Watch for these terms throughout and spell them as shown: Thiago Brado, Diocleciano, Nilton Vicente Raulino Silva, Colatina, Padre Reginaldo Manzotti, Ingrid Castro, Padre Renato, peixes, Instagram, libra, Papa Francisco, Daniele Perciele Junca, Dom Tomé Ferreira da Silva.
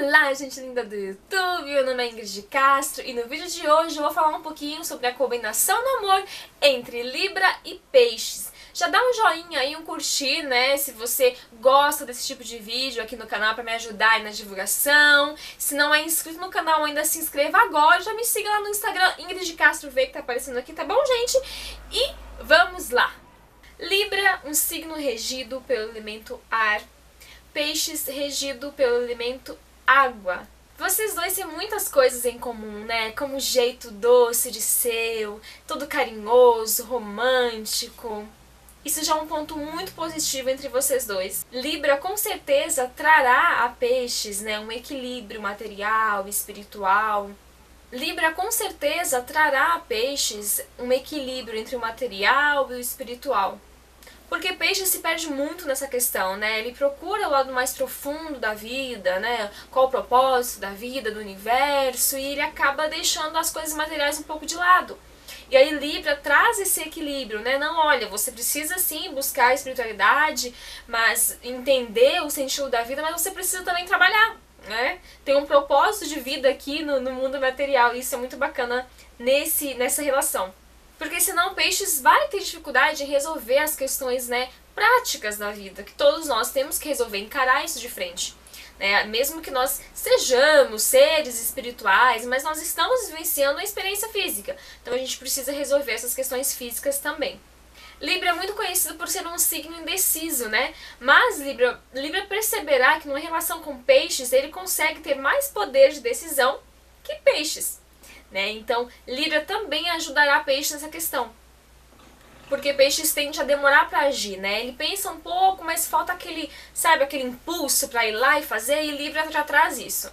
Olá, gente linda do YouTube! Meu nome é Ingrid Castro e no vídeo de hoje eu vou falar um pouquinho sobre a combinação do amor entre Libra e Peixes. Já dá um joinha aí, um curtir, né, se você gosta desse tipo de vídeo aqui no canal pra me ajudar aí na divulgação. Se não é inscrito no canal ainda, se inscreva agora, já me siga lá no Instagram, Ingrid Castro V, que tá aparecendo aqui, tá bom, gente? E vamos lá! Libra, um signo regido pelo elemento ar. Peixes, regido pelo elemento água. Vocês dois têm muitas coisas em comum, né? Como o jeito doce de ser, todo carinhoso, romântico. Isso já é um ponto muito positivo entre vocês dois. Libra com certeza trará a Peixes, né, um equilíbrio material, espiritual. Libra com certeza trará a Peixes um equilíbrio entre o material e o espiritual. Porque Peixes se perde muito nessa questão, né? Ele procura o lado mais profundo da vida, né? Qual o propósito da vida, do universo, e ele acaba deixando as coisas materiais um pouco de lado. E aí Libra traz esse equilíbrio, né? Não, olha, você precisa sim buscar a espiritualidade, mas entender o sentido da vida, mas você precisa também trabalhar, né? Tem um propósito de vida aqui no mundo material, e isso é muito bacana nessa relação. Porque senão Peixes vai ter dificuldade em resolver as questões, né, práticas da vida, que todos nós temos que resolver, encarar isso de frente. Né? Mesmo que nós sejamos seres espirituais, mas nós estamos vivenciando a experiência física. Então a gente precisa resolver essas questões físicas também. Libra é muito conhecido por ser um signo indeciso, né? Mas Libra perceberá que numa relação com Peixes, ele consegue ter mais poder de decisão que Peixes. Né? Então, Libra também ajudará Peixes nessa questão. Porque Peixes tende a demorar para agir, né? Ele pensa um pouco, mas falta aquele, sabe, aquele impulso para ir lá e fazer, e Libra já traz isso.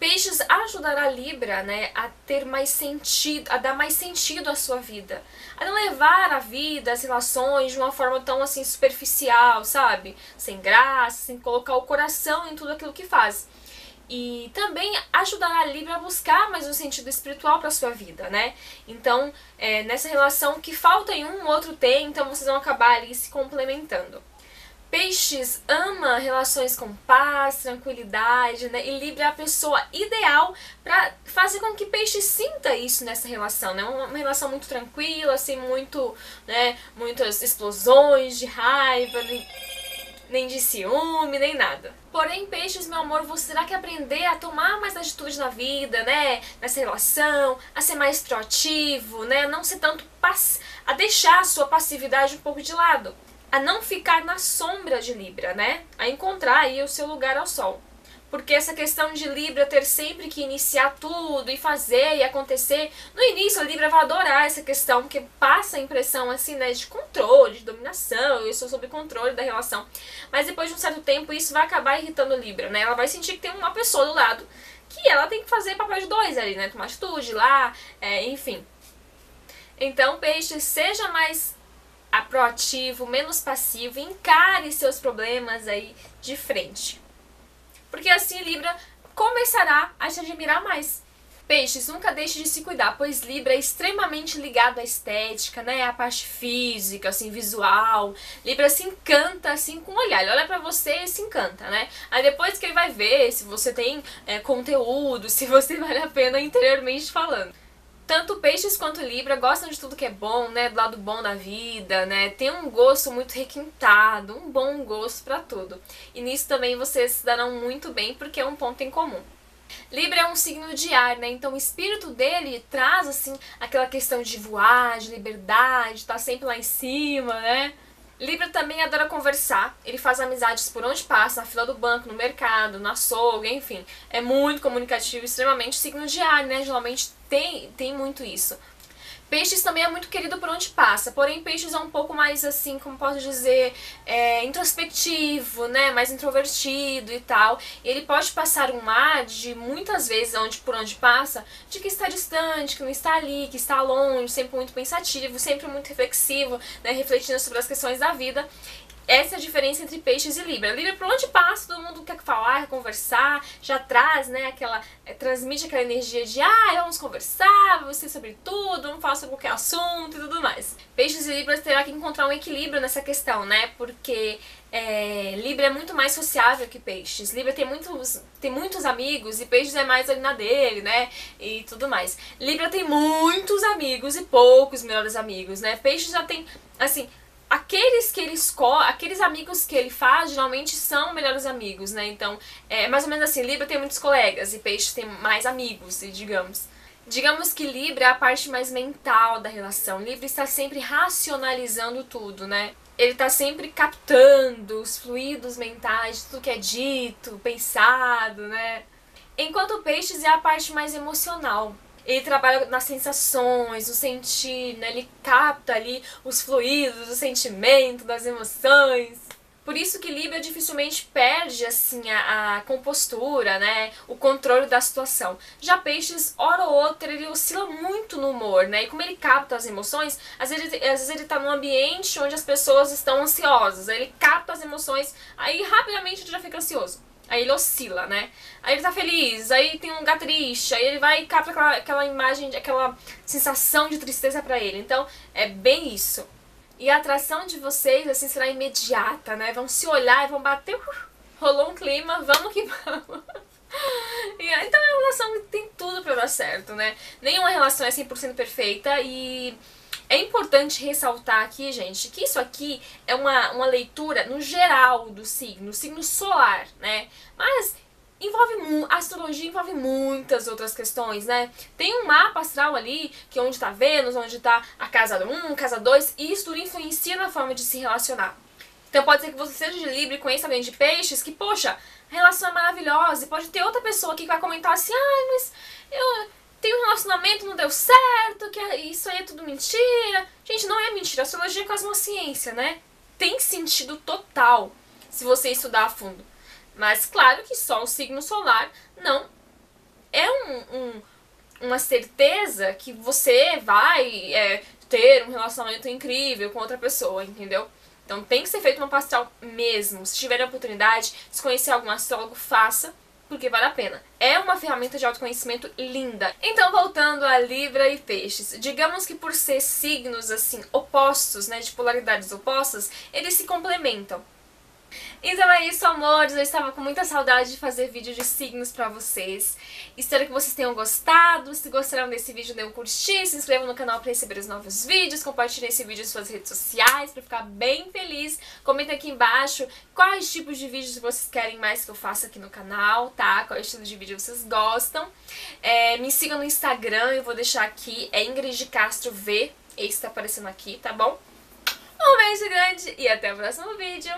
Peixes ajudará Libra, né, a ter mais sentido, a dar mais sentido à sua vida. A não levar a vida, as relações de uma forma tão assim superficial, sabe? Sem graça, sem colocar o coração em tudo aquilo que faz. E também ajudará a Libra a buscar mais um sentido espiritual para sua vida, né? Então, nessa relação que falta em um, o outro tem, então vocês vão acabar ali se complementando. Peixes ama relações com paz, tranquilidade, né? E Libra é a pessoa ideal para fazer com que Peixes sinta isso nessa relação, né? Uma relação muito tranquila, sem muito, né, muitas explosões de raiva, nem de ciúme, nem nada. Porém, Peixes, meu amor, você terá que aprender a tomar mais atitude na vida, né? Nessa relação, a ser mais proativo, né? A não ser tanto a deixar a sua passividade um pouco de lado. A não ficar na sombra de Libra, né? A encontrar aí o seu lugar ao sol. Porque essa questão de Libra ter sempre que iniciar tudo e fazer e acontecer, no início a Libra vai adorar essa questão, porque passa a impressão assim, né, de controle, de dominação, eu estou sob controle da relação. Mas depois de um certo tempo isso vai acabar irritando Libra, né? Ela vai sentir que tem uma pessoa do lado que ela tem que fazer papel de dois ali, né? Tomar atitude lá, enfim. Então, Peixe, seja mais proativo, menos passivo, encare seus problemas aí de frente. Porque assim Libra começará a te admirar mais. Peixes, nunca deixe de se cuidar, pois Libra é extremamente ligado à estética, né? A parte física, assim, visual. Libra se encanta, assim, com o olhar. Ele olha pra você e se encanta, né? Aí depois que ele vai ver se você tem conteúdo, se você vale a pena interiormente falando. Tanto Peixes quanto Libra gostam de tudo que é bom, né? Do lado bom da vida, né? Tem um gosto muito requintado, um bom gosto pra tudo. E nisso também vocês se darão muito bem, porque é um ponto em comum. Libra é um signo de ar, né? Então o espírito dele traz, assim, aquela questão de voar, de liberdade, tá sempre lá em cima, né? Libra também adora conversar, ele faz amizades por onde passa, na fila do banco, no mercado, no açougue, enfim. É muito comunicativo, extremamente signo de ar, né? Geralmente tem muito isso. Peixes também é muito querido por onde passa, porém Peixes é um pouco mais assim, como posso dizer, introspectivo, né? Mais introvertido e tal. Ele pode passar um ar de muitas vezes por onde passa, de que está distante, que não está ali, que está longe, sempre muito pensativo, sempre muito reflexivo, né? Refletindo sobre as questões da vida. Essa é a diferença entre peixes e Libra. Libra, por onde passa, todo mundo quer falar, quer conversar, já traz, né, transmite aquela energia de, vamos conversar, vamos ser sobre tudo, vamos falar sobre qualquer assunto e tudo mais. Peixes e Libras terá que encontrar um equilíbrio nessa questão, né, porque Libra é muito mais sociável que peixes. Libra tem muitos amigos e peixes é mais ali na dele, né, e tudo mais. Libra tem muitos amigos e poucos melhores amigos, né, peixes já tem, assim... Aqueles amigos que ele faz geralmente são melhores amigos, né? Então, é mais ou menos assim, Libra tem muitos colegas e Peixes tem mais amigos, digamos. Digamos que Libra é a parte mais mental da relação. Libra está sempre racionalizando tudo, né? Ele está sempre captando os fluidos mentais, tudo que é dito, pensado, né? Enquanto Peixes é a parte mais emocional. Ele trabalha nas sensações, no sentir, né? Ele capta ali os fluidos, o sentimento, das emoções. Por isso que Libra dificilmente perde assim a compostura, né? O controle da situação. Já Peixes, hora ou outra, ele oscila muito no humor, né? E como ele capta as emoções, às vezes ele tá num ambiente onde as pessoas estão ansiosas. Aí ele capta as emoções, aí rapidamente ele já fica ansioso. Aí ele oscila, né? Aí ele tá feliz, aí tem um lugar triste, aí ele vai e capta aquela imagem, aquela sensação de tristeza pra ele. Então, é bem isso. E a atração de vocês, assim, será imediata, né? Vão se olhar e vão bater... Rolou um clima, vamos que vamos. Então é uma relação que tem tudo pra dar certo, né? Nenhuma relação é 100% perfeita e... É importante ressaltar aqui, gente, que isso aqui é uma leitura no geral do signo solar, né? Mas a astrologia envolve muitas outras questões, né? Tem um mapa astral ali, que onde tá Vênus, onde tá a casa 1, casa 2, e isso tudo influencia na forma de se relacionar. Então pode ser que você seja de Libra e conheça alguém de Peixes, que, poxa, a relação é maravilhosa, e pode ter outra pessoa aqui que vai comentar assim, mas eu... Tem um relacionamento, não deu certo, que isso aí é tudo mentira. Gente, não é mentira. A astrologia é quase uma ciência, né? Tem sentido total se você estudar a fundo. Mas claro que só o signo solar não é uma certeza que você vai ter um relacionamento incrível com outra pessoa, entendeu? Então tem que ser feito uma pastoral mesmo. Se tiver a oportunidade, se conhecer algum astrólogo, faça. Porque vale a pena. É uma ferramenta de autoconhecimento linda. Então, voltando a Libra e Peixes. Digamos que por ser signos, assim, opostos, né, de polaridades opostas, eles se complementam. Então é isso, amores. Eu estava com muita saudade de fazer vídeo de signos pra vocês. Espero que vocês tenham gostado. Se gostaram desse vídeo, dê um curtir, se inscrevam no canal pra receber os novos vídeos, compartilhem esse vídeo em suas redes sociais pra ficar bem feliz. Comentem aqui embaixo quais tipos de vídeos vocês querem mais que eu faça aqui no canal, tá? Qual estilo de vídeo vocês gostam. Me sigam no Instagram, eu vou deixar aqui, é Ingrid Castro V, esse tá aparecendo aqui, tá bom? Um beijo grande e até o próximo vídeo.